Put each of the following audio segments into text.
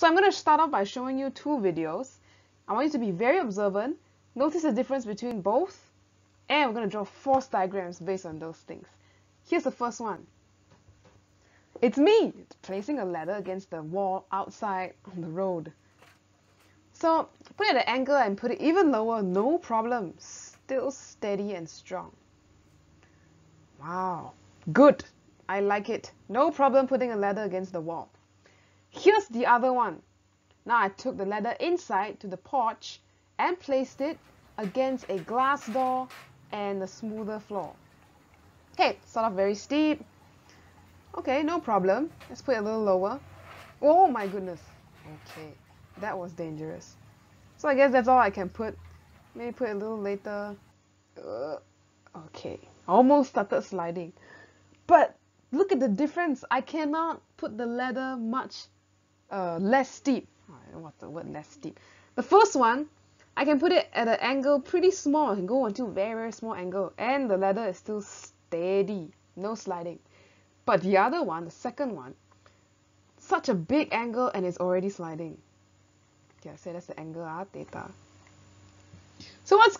So I'm going to start off by showing you two videos. I want you to be very observant, notice the difference between both, and we're going to draw force diagrams based on those things. Here's the first one. It's me placing a ladder against the wall outside on the road. So put it at an angle and put it even lower, no problem. Still steady and strong. Wow, good. I like it. No problem putting a ladder against the wall. Here's the other one. Now I took the ladder inside to the porch and placed it against a glass door and a smoother floor. Hey, sort of very steep. Okay, no problem. Let's put it a little lower. Oh my goodness. Okay, that was dangerous. So I guess that's all I can put. Maybe put it a little later. Okay, almost started sliding. But look at the difference. I cannot put the ladder much less steep. I don't want the word less steep. The first one, I can put it at an angle pretty small. I can go onto a very, very small angle. And the ladder is still steady. No sliding. But the other one, the second one, such a big angle and it's already sliding. Okay, so that's the angle theta. So what's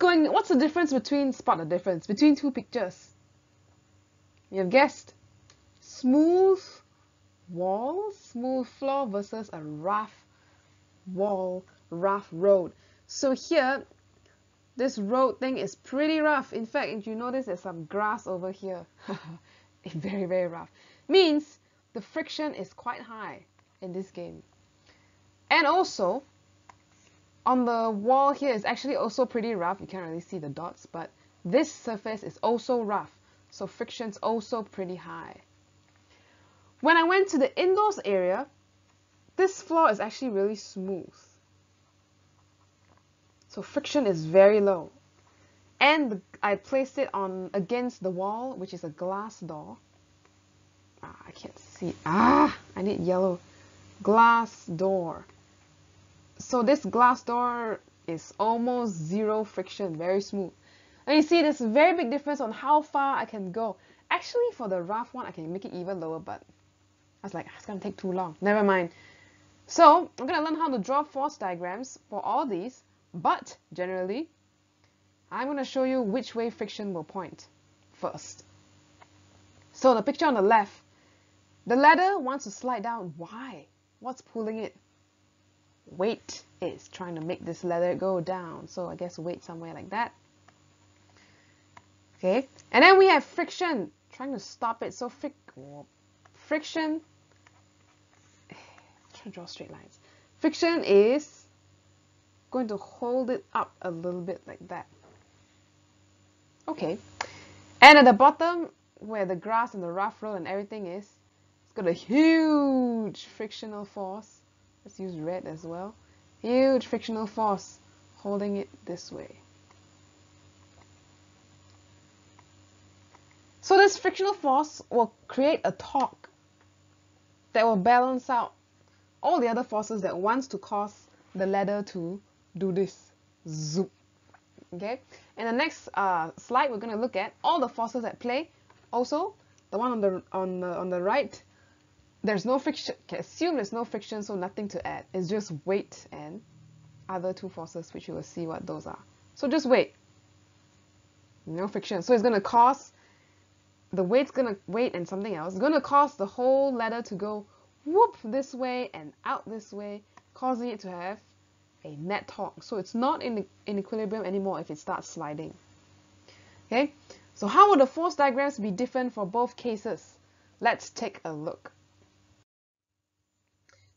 the difference between, spot the difference, between two pictures? You have guessed. Smooth wall, smooth floor versus a rough wall, rough road. So here, this road thing is pretty rough. In fact, if you notice, there's some grass over here. It's very, very rough. Means the friction is quite high in this game. And also, on the wall here is actually also pretty rough. You can't really see the dots, but this surface is also rough. So friction's also pretty high. When I went to the indoors area, this floor is actually really smooth. So friction is very low. And I placed it on against the wall, which is a glass door. I can't see. I need yellow. Glass door. So this glass door is almost zero friction, very smooth. And you see there's a very big difference on how far I can go. Actually, for the rough one, I can make it even lower, but I was like, it's going to take too long. Never mind. So I'm going to learn how to draw force diagrams for all these, but generally, I'm going to show you which way friction will point first. So the picture on the left, the ladder wants to slide down. Why? What's pulling it? Weight is trying to make this ladder go down. So I guess weight somewhere like that. Okay. And then we have friction trying to stop it. So friction, I'm trying to draw straight lines. Friction is going to hold it up a little bit like that. Okay, and at the bottom where the grass and the rough road and everything is, it's got a huge frictional force. Let's use red as well. Huge frictional force holding it this way. So this frictional force will create a torque that will balance out all the other forces that wants to cause the ladder to do this. Zoop. Okay, in the next slide, we're going to look at all the forces at play. Also, the one on the right, there's no friction. Okay, assume there's no friction, so nothing to add. It's just weight and other two forces, which you will see what those are. So just weight, no friction. So it's going to cause the weight's going to weight and something else. It's going to cause the whole ladder to go whoop this way and out this way, causing it to have a net torque. So it's not in equilibrium anymore if it starts sliding. Okay, so how would the force diagrams be different for both cases? Let's take a look.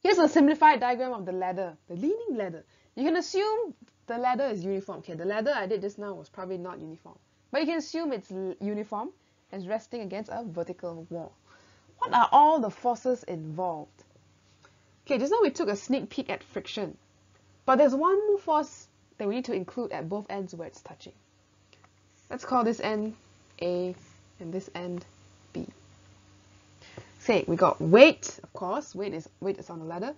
Here's a simplified diagram of the ladder, the leaning ladder. You can assume the ladder is uniform. Okay, the ladder I did just now was probably not uniform, but you can assume it's uniform and resting against a vertical wall. What are all the forces involved? Okay, just now we took a sneak peek at friction. But there's one more force that we need to include at both ends where it's touching. Let's call this end A and this end B. Say we got weight, of course. Weight is on the ladder.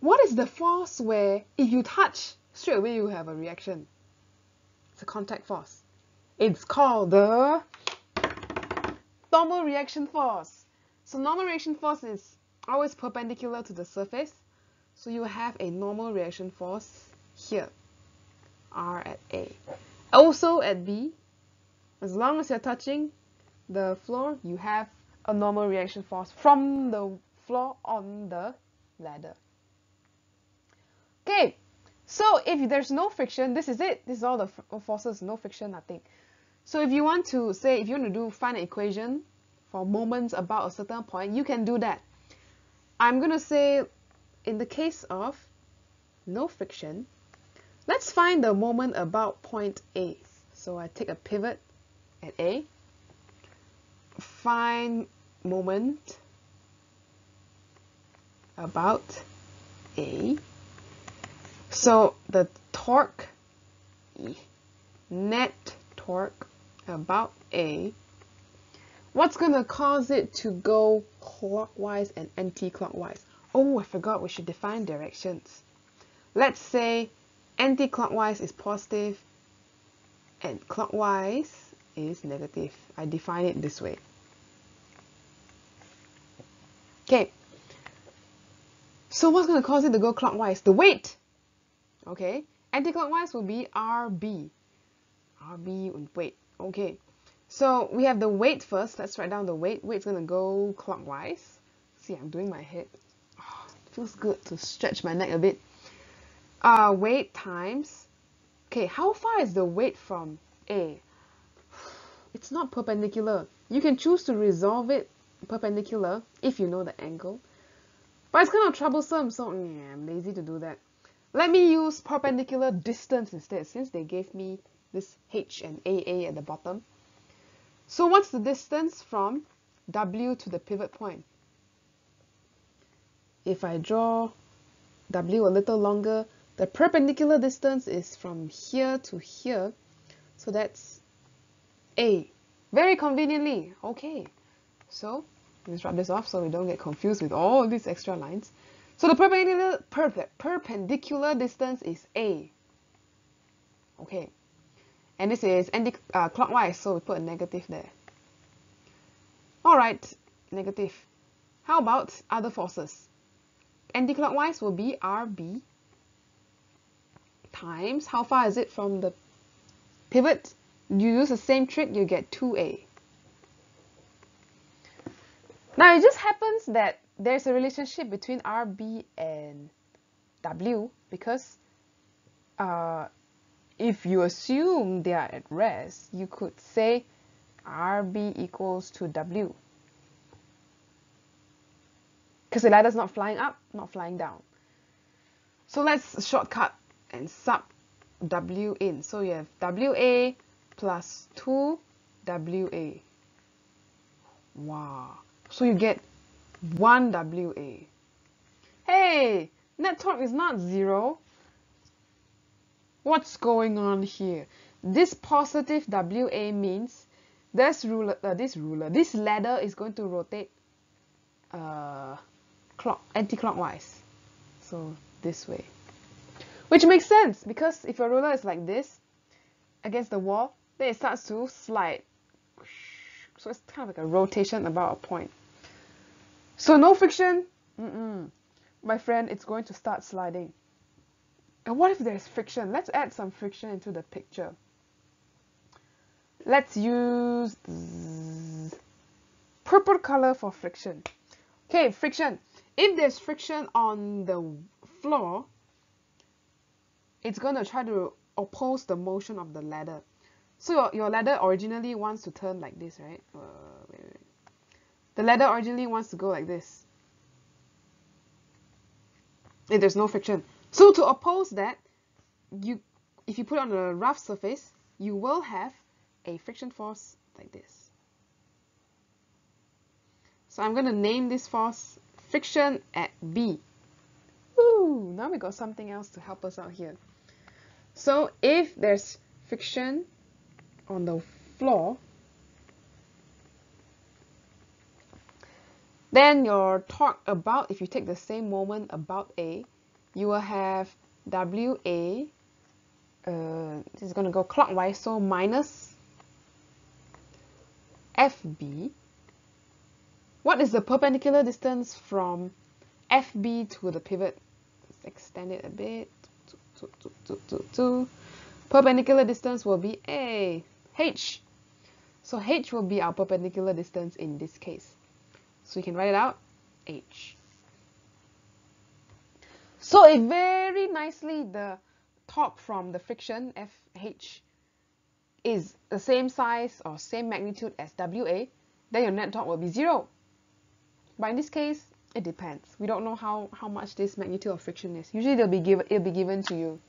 What is the force where if you touch, straight away you have a reaction? It's a contact force. It's called the normal reaction force. So normal reaction force is always perpendicular to the surface, so you have a normal reaction force here, R at A. Also at B, as long as you're touching the floor, you have a normal reaction force from the floor on the ladder. Okay, so if there's no friction, this is it. This is all the forces, no friction, nothing. So if you want to say, if you want to find an equation for moments about a certain point, you can do that. I'm going to say, in the case of no friction, let's find the moment about point A. So I take a pivot at A, find moment about A. So the torque, net torque about A, what's going to cause it to go clockwise and anti-clockwise? Oh, I forgot we should define directions. Let's say anti-clockwise is positive and clockwise is negative. I define it this way. Okay. So what's going to cause it to go clockwise? The weight. Okay. Anti-clockwise will be RB. RB and weight. Okay. So we have the weight first. Let's write down the weight. Weight's going to go clockwise. See, I'm doing my head. Oh, it feels good to stretch my neck a bit. Weight times. Okay, how far is the weight from A? It's not perpendicular. You can choose to resolve it perpendicular if you know the angle. But it's kind of troublesome, so I'm lazy to do that. Let me use perpendicular distance instead, since they gave me this H and AA at the bottom. So what's the distance from W to the pivot point? If I draw W a little longer, the perpendicular distance is from here to here. So that's A. Very conveniently. Okay. So let's rub this off so we don't get confused with all these extra lines. So the perpendicular distance is A. Okay. And this is anti-clockwise, so we put a negative there. Alright, negative. How about other forces? Anti-clockwise will be RB times, how far is it from the pivot? You use the same trick, you get 2A. Now it just happens that there's a relationship between RB and W because if you assume they are at rest, you could say RB equals to W. Because the ladder's not flying up, not flying down. So let's shortcut and sub W in. So you have WA plus 2WA. Wow. So you get 1WA. Hey, net torque is not zero. What's going on here? This positive WA means this ladder is going to rotate anti-clockwise. So this way. Which makes sense because if your ruler is like this against the wall, then it starts to slide. So it's kind of like a rotation about a point. So no friction. My friend, it's going to start sliding. And what if there's friction? Let's add some friction into the picture. Let's use purple color for friction. Okay, friction. If there's friction on the floor, it's going to try to oppose the motion of the ladder. So your ladder originally wants to turn like this, right? The ladder originally wants to go like this. If there's no friction. So to oppose that, if you put it on a rough surface, you will have a friction force like this. So I'm going to name this force friction at B. Ooh, now we got something else to help us out here. So if there's friction on the floor, then your torque about, if you take the same moment about A, you will have WA, this is going to go clockwise, so minus FB What is the perpendicular distance from FB to the pivot? Let's extend it a bit. Perpendicular distance will be H. So H will be our perpendicular distance in this case. So you can write it out, H. So it very nicely, the top from the friction, FH, is the same size or same magnitude as WA, then your net torque will be 0. But in this case, it depends. We don't know how much this magnitude of friction is. Usually it'll be given to you.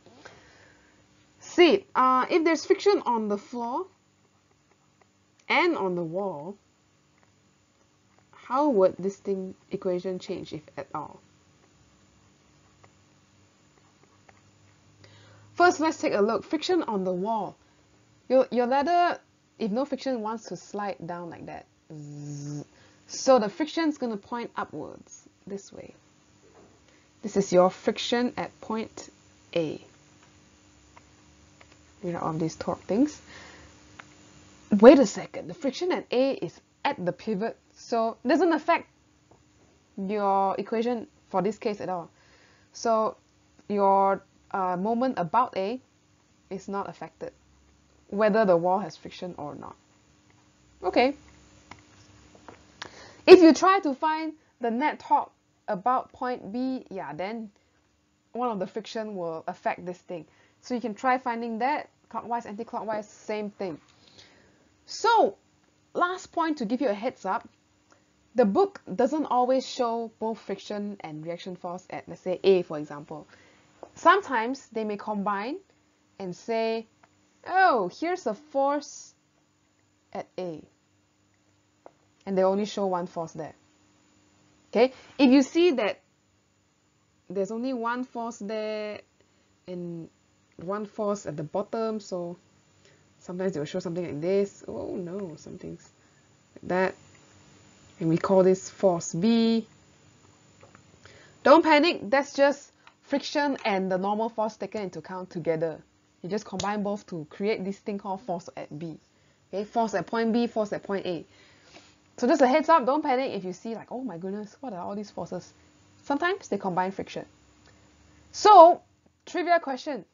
See, if there's friction on the floor and on the wall, how would this equation change, if at all? First, let's take a look. Friction on the wall. Your ladder, if no friction, wants to slide down like that. So the friction is going to point upwards, this way. This is your friction at point A. Get out of these torque things. Wait a second, the friction at A is at the pivot, so it doesn't affect your equation for this case at all. So your moment about A is not affected, whether the wall has friction or not. Okay. If you try to find the net torque about point B, yeah, then one of the friction will affect this thing. So you can try finding that, clockwise, anti-clockwise, same thing. So, last point to give you a heads up, the book doesn't always show both friction and reaction force at, let's say, A, for example. Sometimes they may combine and say, oh, here's a force at A, and they only show one force there. Okay, if you see that there's only one force there and one force at the bottom, so sometimes they will show something like this. Oh no, something's like that, and we call this force B. Don't panic, that's just friction and the normal force taken into account together. You just combine both to create this thing called force at B. Okay, force at point B, force at point A. So just a heads up, don't panic if you see like, oh my goodness, what are all these forces? Sometimes they combine friction. So, trivia question.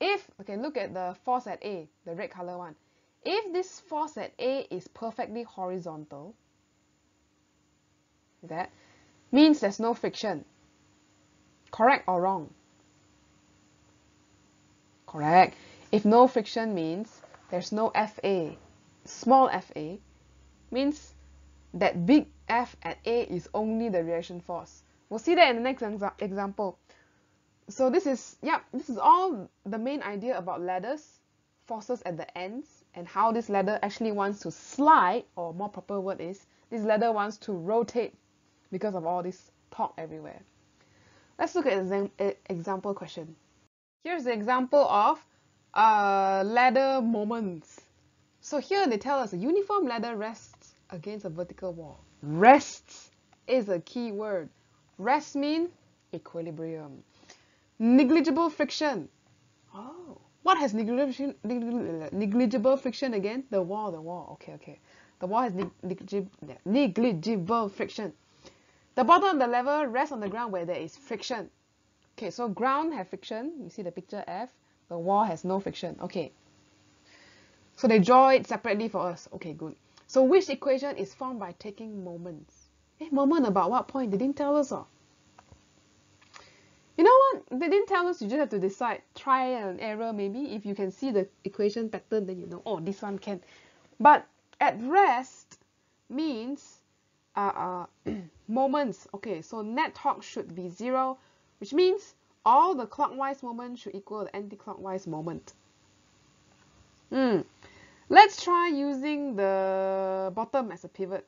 If, okay, look at the force at A, the red color one. If this force at A is perfectly horizontal, that means there's no friction. Correct or wrong? Correct. If no friction means there's no FA, small FA, means that big F at A is only the reaction force. We'll see that in the next example. So this is all the main idea about ladders, forces at the ends, and how this ladder actually wants to slide, or more proper word is, this ladder wants to rotate because of all this torque everywhere. Let's look at an example question. Here's the example of ladder moments. So here they tell us a uniform ladder rests against a vertical wall. Rests is a key word. Rest means equilibrium. Negligible friction. Oh, what has negligible friction again? The wall. Okay. The wall has negligible friction. The bottom of the lever rests on the ground where there is friction. Okay, so ground has friction. You see the picture F. The wall has no friction. Okay. So they draw it separately for us. Okay, good. So which equation is formed by taking moments? Moment about what point? They didn't tell us. You know what? They didn't tell us. You just have to decide. Try and error maybe. If you can see the equation pattern, then you know, oh, this one can. But at rest means moments. Okay, so net torque should be 0, which means all the clockwise moment should equal the anti-clockwise moment. Let's try using the bottom as a pivot.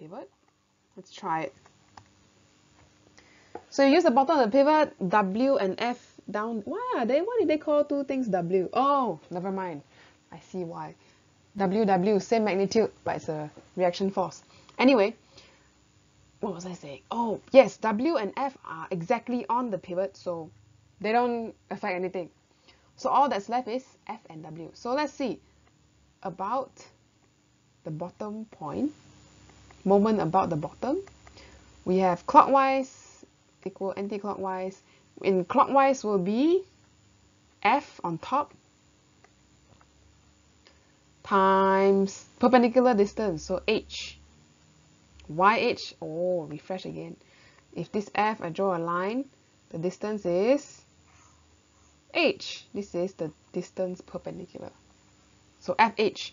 Let's try it. So you use the bottom of the pivot, W and F down. Why did they call two things W? Oh, never mind. I see why. W, same magnitude, but it's a reaction force. Anyway, what was I saying? Oh, yes, W and F are exactly on the pivot, so they don't affect anything. So all that's left is F and W. So let's see about the bottom point. moment about the bottom. We have clockwise equal anti-clockwise. In clockwise will be F on top times perpendicular distance, so H. YH, oh, refresh again. If this F, I draw a line, the distance is H. This is the distance perpendicular. So FH.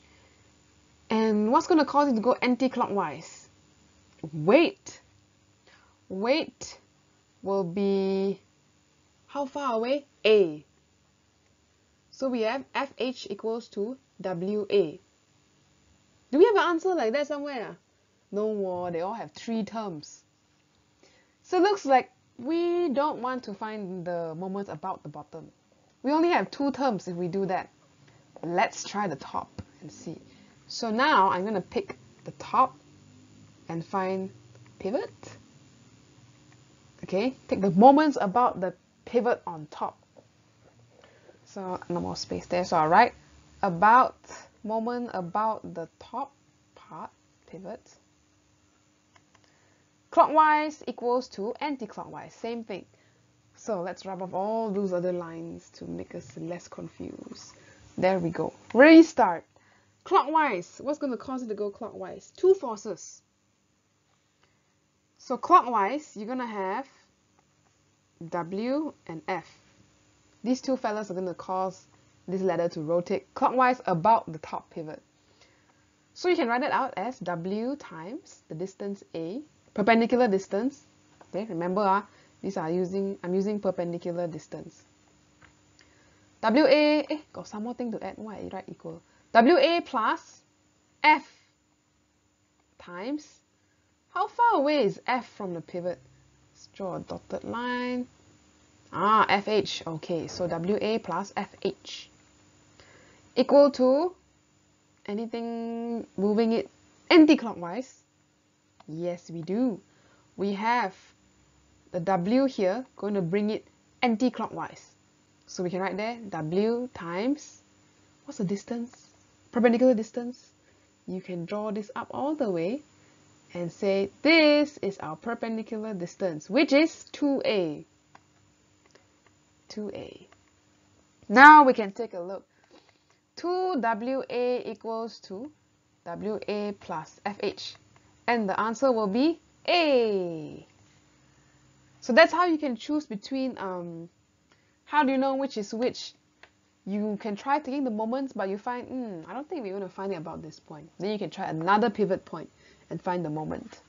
And what's going to cause it to go anti-clockwise? Weight. Weight will be how far away? A. So we have FH equals to WA. Do we have an answer like that somewhere? No more, they all have three terms. So it looks like we don't want to find the moments about the bottom. We only have two terms if we do that. Let's try the top and see. So now I'm going to pick the top and find pivot. Okay, take the moments about the pivot on top. So no more space there, so I'll write about moment about the top part, pivot. Clockwise equals to anti-clockwise, same thing. So let's rub off all those other lines to make us less confused. There we go. Restart. Clockwise. What's going to cause it to go clockwise? Two forces. So clockwise, you're going to have W and F. These two fellas are going to cause this ladder to rotate clockwise about the top pivot. So you can write it out as W times the distance A, perpendicular distance. Okay, remember, I'm using perpendicular distance. WA, got some more thing to add. Why I write equal? WA plus F times, how far away is F from the pivot? Let's draw a dotted line. Ah, FH. Okay, so WA plus FH equal to anything moving it anti-clockwise. Yes, we do. We have the W here going to bring it anti-clockwise. So we can write there W times, what's the distance? Perpendicular distance. You can draw this up all the way and say this is our perpendicular distance, which is 2A. 2A. Now we can take a look. 2WA equals to WA plus FH. And the answer will be A. So that's how you can choose between, how do you know which is which? You can try taking the moments, but you find, I don't think we're going to find it about this point. Then you can try another pivot point and find the moment.